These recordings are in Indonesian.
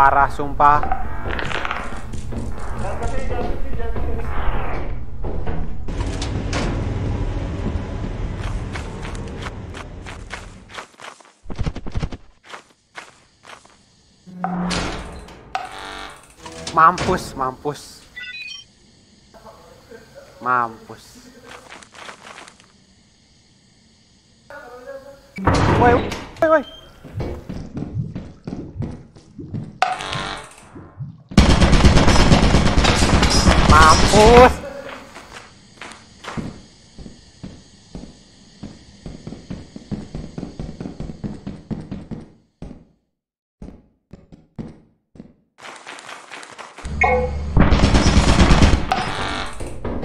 parah sumpah. Mampus, mampus. Mampus. Woi, woi, woi. Mampus.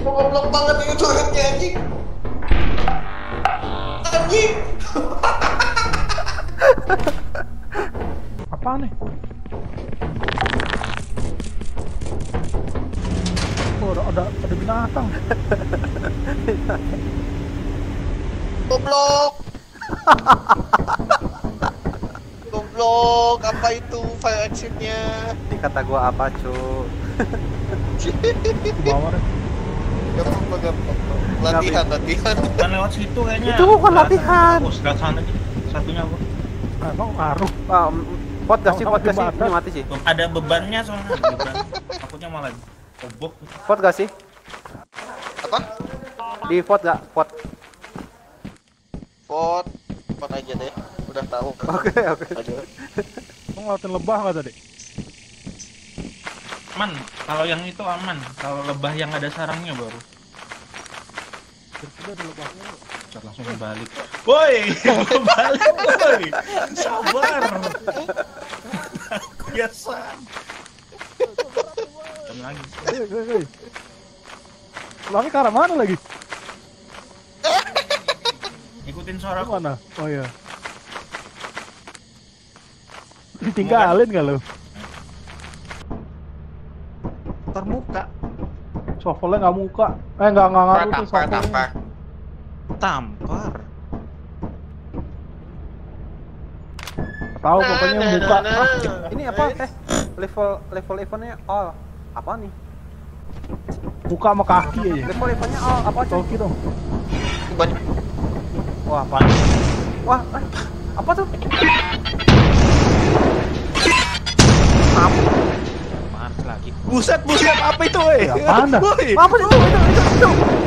Goblok banget ini turunnya anjing. Anjing. Apa nih? Oh, ada binatang. Goblok. Goblok, apa itu fire exitnya? Ini kata gua apa, cu? Bawar. Latihan, latihan. Bukan lewat situ kayaknya. Itu bukan latihan. Oh, sebelah sana nih. Satunya apa? Emang ngaruh. Pot gak sih? Ini mati sih. Ada bebannya soalnya. Beban. Takutnya malah kobok. Pot gak sih? Apa? Di pot gak? Pot. Pot. Pot aja deh. Udah tahu. Oke, oke. Lu ngelatin lebah gak tadi? Aman, kalau yang itu aman. Kalau lebah yang ada sarangnya baru. Sudah ada lebahnya. Ntar langsung balik. Woi, balik, woi. Sabar. Biasa. Jam lagi. Lari ke arah mana lagi? Ikutin suara aku. Mana? Oh iya. Ditinggalin nggak lo? Muka sovelnya nggak muka nggak ngaruh tuh sovelnya tampar tahu pokoknya muka ah, ini apa level eventnya all apa nih muka sama kaki aja level eventnya all apa coki dong wah panas wah apa tuh lagi. Buset, buset, apa itu, weh? Apaan dah? Apa itu?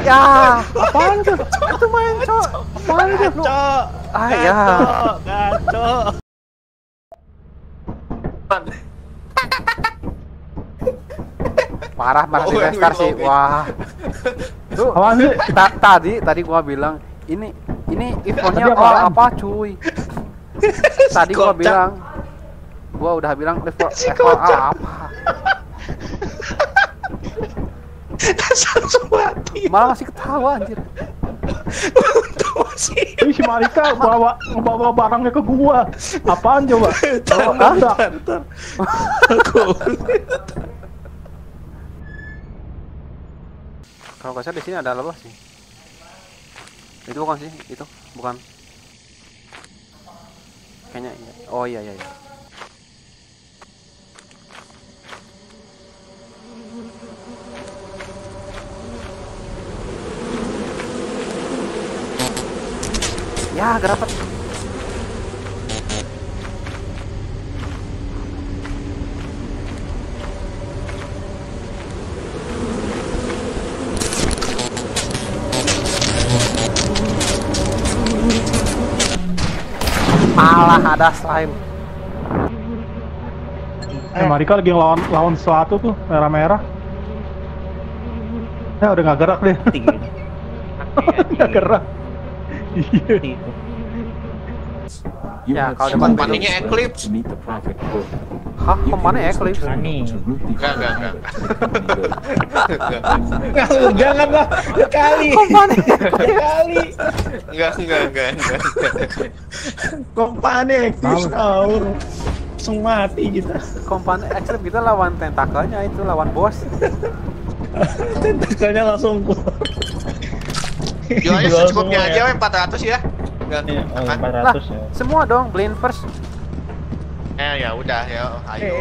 Ya, apaan tuh? Itu main, Cok. Apaan tuh? Cok. Ah, ya. Gaco. Parah di restart sih. Wah. Tuh, tadi gua bilang, ini iPhone-nya apa, cuy? Tadi gua udah bilang level apa? Malah masih ketawa anjir. Ini si Marika bawa barangnya ke gua. Apaan coba? Bentar. Kalau kasar di sini ada lebah sih. Itu bukan sih, itu bukan. Kayaknya iya. Oh iya. Ya, gerapat. Malah ada slime. Marika lagi lawan sesuatu tuh, merah-merah. Ya udah nggak gerak deh. Nggak gerak. Ya, kalau depan paningnya Eclipse. Hah, kompannya Eclipse? Enggak. Janganlah, kali. Enggak. Kompannya Eclipse tahu. Langsung mati kita. Kompannya Eclipse kita lawan tentakelnya itu, lawan bos. Tentakelnya langsung keluar. Jualnya secukupnya aja, 400 ya. Enggak, 400 ya. Semua dong, beliin first. Ya udah ya, ayo.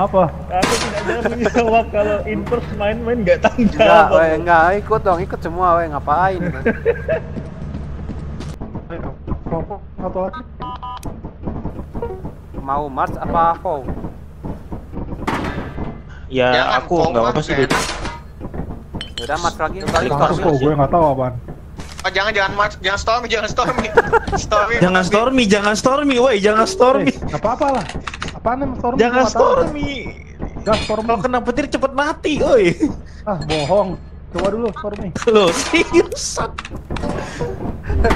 Apa? Aku tidak berani jawab kalau inpers main-main nggak tanggung jawab. Enggak, ikut dong, ikut semua, weh ngapain? Atau mau Mars apa Fow? Ya aku nggak apa sih. Udah Mars lagi. Aku gue nggak tahu apaan. Jangan Mars, jangan stormy, woi jangan stormy. Nggak apa-apa lah. Apaan stormy? Jangan stormy. Gas stormy. Kalau kena petir cepet mati, woi. Ah bohong. Coba dulu stormy. Lo seriusan?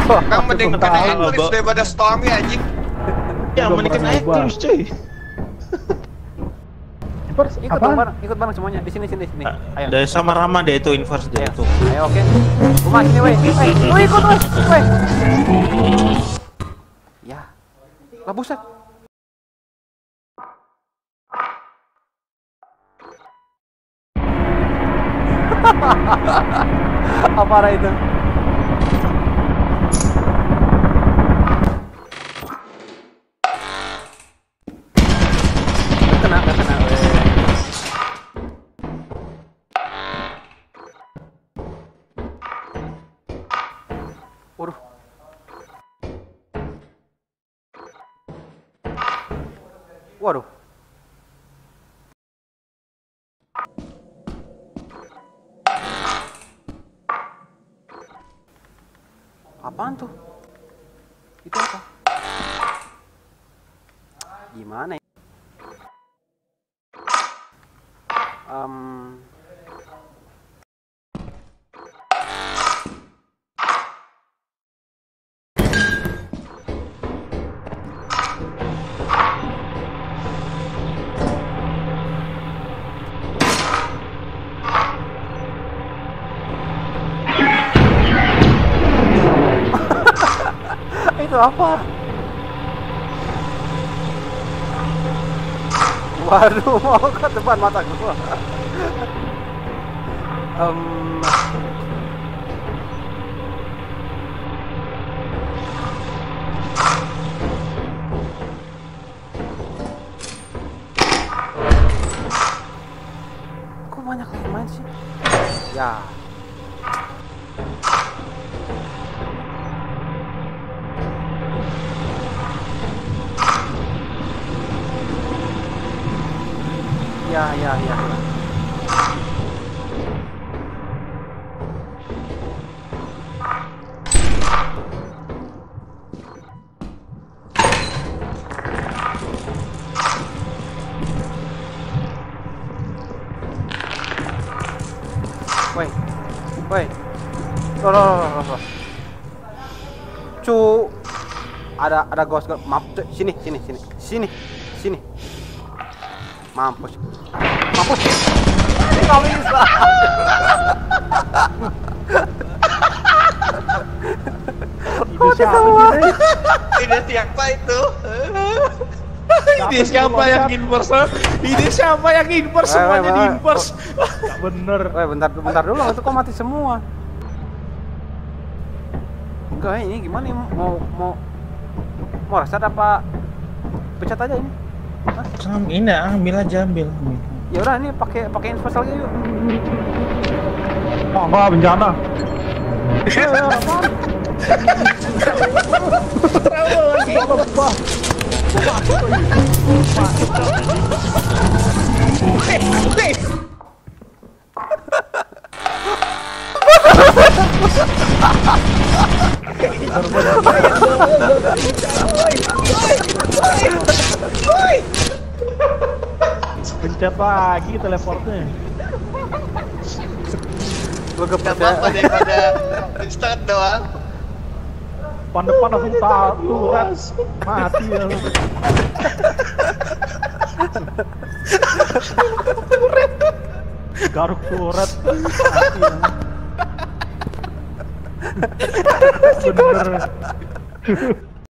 Kamu mending kena Eclipse daripada stormy anjing. Ya, mending kena Eclipse cuy. Inverse, ikut bareng semuanya. Di sini. Ayo. Dari sama Rama deh itu inverse deh itu. Ayo, oke. Rumah sini, weh. Lu ikut, weh. Ya. Lah buset. Apa arah itu? Waduh. Apaan tuh? Itu apa? Gimana ya? Apa? Waduh, mau ke depan mata gua. Kok banyak yang main sih? Ya. Ya. Woi. Loh. Cu ada ghost. Maaf, sini. Mampus. Nggak bisa. Itu siapa? Ini siapa yang inverse semuanya di inverse. Nggak bener. Weh, bentar dulu, itu kok mati semua? Enggak, ini gimana ini? Mau reset apa? Pecat aja ini. Ini ambil aja. Ya udah, ini pakai inverse lagi yuk. Oh, bah bencana. Pencet lagi teleportnya. Gue apa daripada restart doang. Depan aku tahu mati ya. Garuk turret mati ya. Bener.